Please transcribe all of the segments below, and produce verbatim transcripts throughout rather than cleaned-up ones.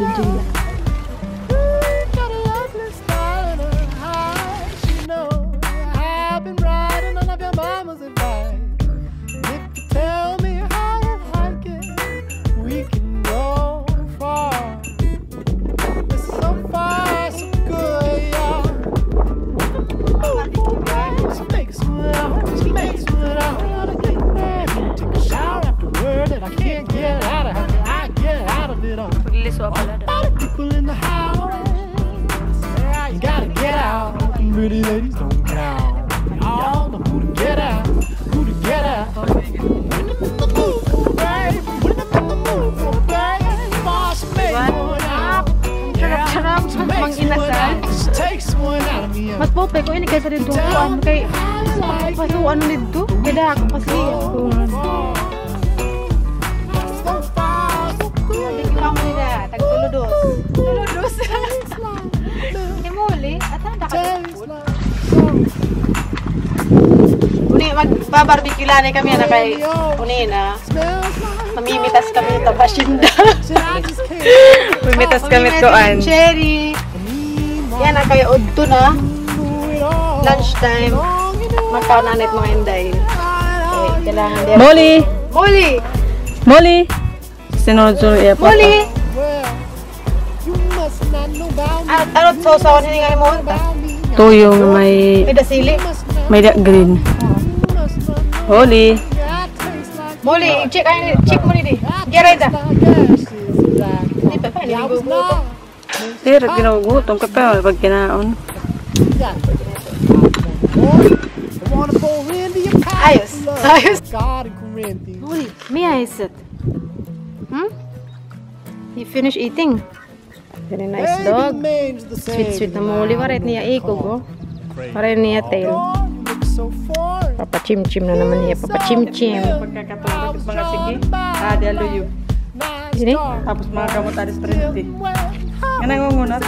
lucu ya. Pretty ladies don't count. All the who to get out, who to get out. Mas Pope, kok ini kayak tadi tumpuan kayak pasuan itu beda aku pasti ya. Magbabarbikila na kami na kay unina. Mamimitas kami ito basinda. Mamimitas kami toan. Cherry. Yan na kayo udto na. Lunch time. Magkaw na net mga inday. Kailangan din. Molly. Molly. Molly. Sinojo ya pa. Molly. Arot sosawan hindi nga mo. To yung may pedasili. May green. Molly, Molly, cek aja, cek Molly deh. Gerai dah. Ini papa ini gue gue. Tiada kena gue, tong kepala bagian on. Ayos, ayos. Molly, me I said. Hmm? You finish eating? Very nice dog. Sweet sweet na Molly, waret niya iko go, waret niya tail. Papa cim-cim na naman niya, Papa cim-cim. Pagkakatulog at mga sige, adi aluyo. Sini? Tapos mga gamot adi sprinte. Nga nangungunat.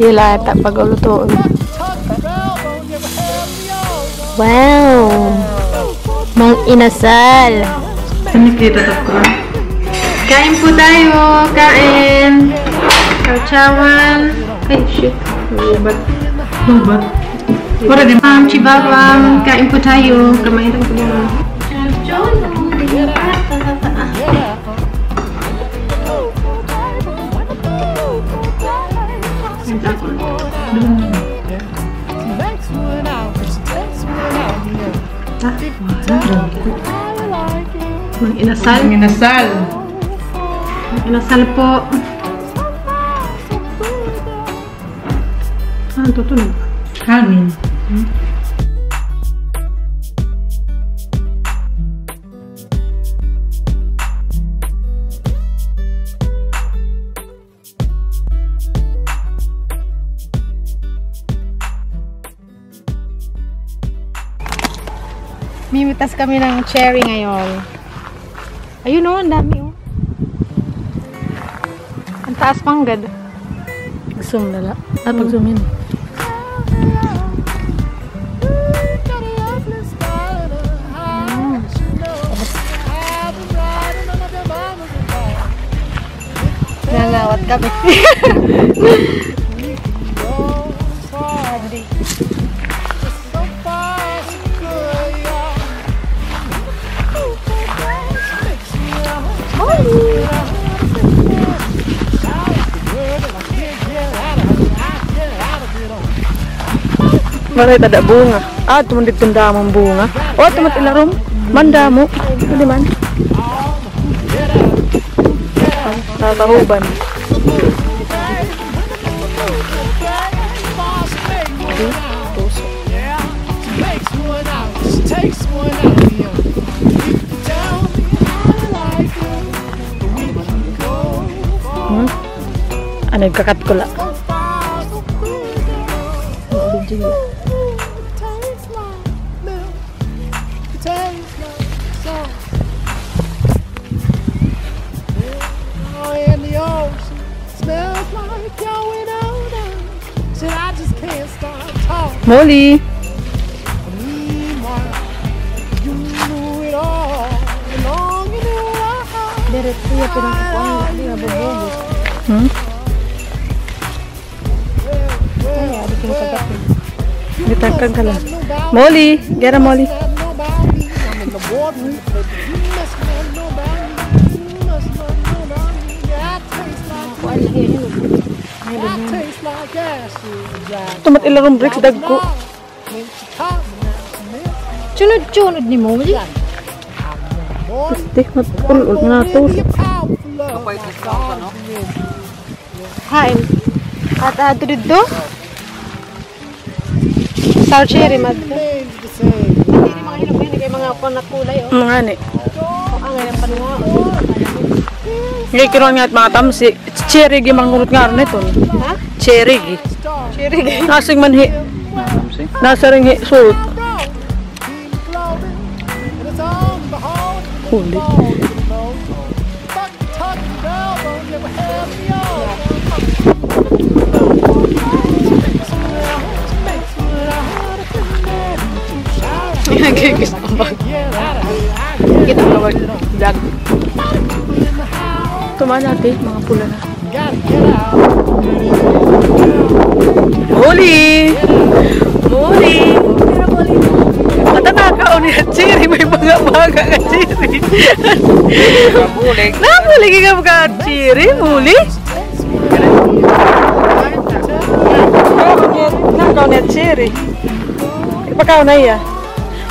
Hila, tapag ulutoon. Wow! Mang-Inasal! Nakikita ko. Kain po tayo! Kain! Kaucawan! Ay, shit! Lubat, lubat. Para di mam, cibabang, kain po tayo. Kamain tayo po. Mang-Inasal. Mang-Inasal. Mang-Inasal po. Santo tuh Carmen. Mimitas kami ng cherry ngayon. Ayun oh, ang dami oh. Ang taas panggad. Zoom lala. Ah, pag-zoom in. Nangawat kami. Maray tada bunga. Ah, tuman ditunda mong bunga. Oh, tumat ilarom. Mandamo. Hindi man. Tatahuban. Hmm? Ano yung kakat ko lang? Molly. kuya, pinakakuan hindi nabububo. Hmm? Kaya, di kinakagatin. Gitagkag ka lang. Molly! Gera, Molly! Tumat ilarong bricks dagko. Sunod-sunod ni Molly. Pasti matulog na ito. Hain. At ato dito. Sal cherry mad. Mga panat kulay. Mga ni. Ang ganyan pa nga. Ngayon nga at mga tamsi. Cherry gi mangulot nga rin ito. Cherry gi. Cherry gi. Nasing manhi. Nasa rin hi. Suot. Huli. Nagigis ang bag. Kita ka wag vlog. Tumaan natin mga pula na. Huli! Huli! Matatakaw niya Chiri. May mga baga ka Chiri. Nabulig ka mga Chiri. Muli. Nakaw niya Chiri. Ipakaw na iya.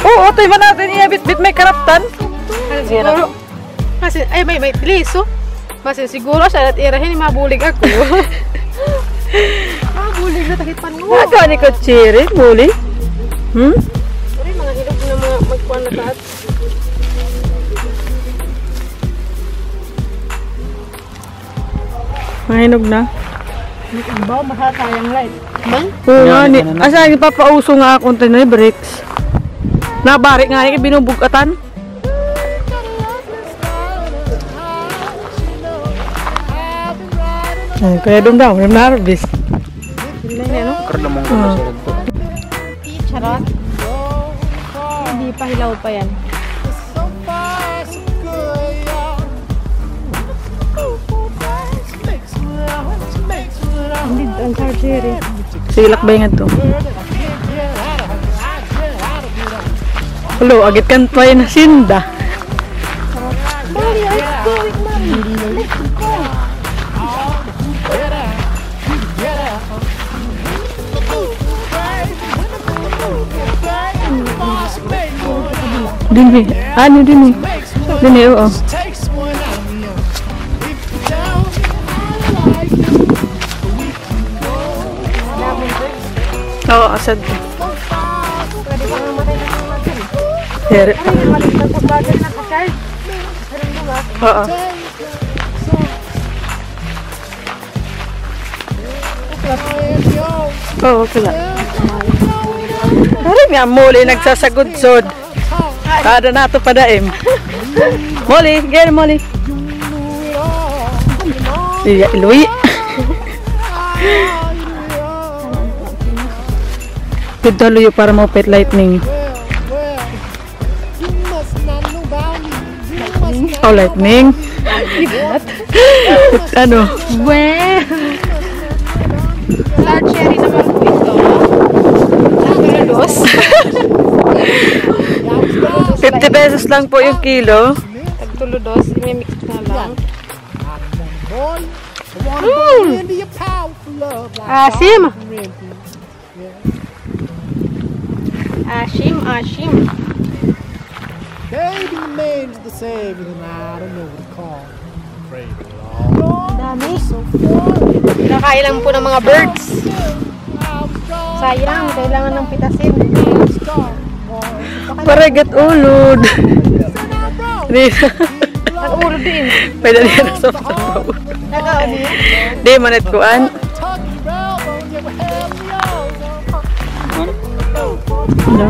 Oo, ito iba natin iya. Bit-bit may karaptan. Ay, may may liso. Masin siguro siya at irahin. Mabulig ako. Mabulig na takipan mo. Nakaw niya Chiri. Muli. Hmm? Magkuhan na taat. Mahinog na. Ang baw, masasayang light. Man? Oo nga ni. Asa, ipapauso nga akong tinoy bricks. Nabarik nga yung binubugatan. Ay, kaya doon daw. May narabis. Karlamang ko na sa ragto. Charot. Pahilaw pa yan. Hindi ang charger eh. Silak ba yan ito? Hello, agit kan pa yun na sinda. Mommy, let's go with mommy. Let's go. Dini, ano dini? Dini, oo. Oo, asad. Here. Oo. Oo, kila. Parang nga muli nagsasagudsod. Ada na ito padaim. Molly, gaya na Molly. Iya, iluwi. Ito luyo para maupit lightning. Oh, lightning. Ano? Weh. Large cherry naman po ito. Lalos. fifty pesos lang po yung kilo. Tagtuludos, imimix na lang. Mm. Asim! Asim, asim. Dami. Nakailang po ng mga birds. Sayang, kailangan ng pitasin. Paragat ulod. Risa. Ang ulod din. Pwede niya na sa pasabaw. Di, manit ko an. Ano?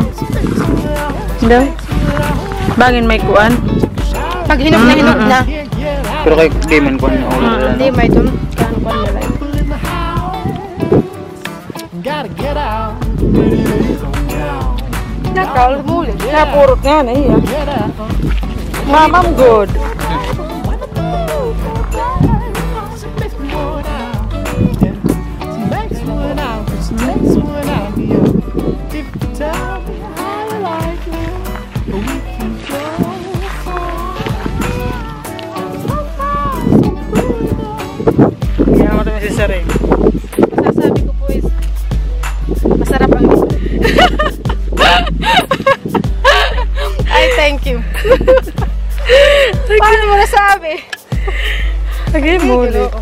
Ano? Bangin may kuan. Pag hinog na hinog na. Pero kay Cayman kuan na ulod. Hindi, may dun. Kuan kuan na lang. Gotta get out. Nakal muli. Napurot nga na iya. Mamam good. Sari. Masasabi ko po is masarap ang isda. I thank you. Paano mo nasabi? Agay mo ulit.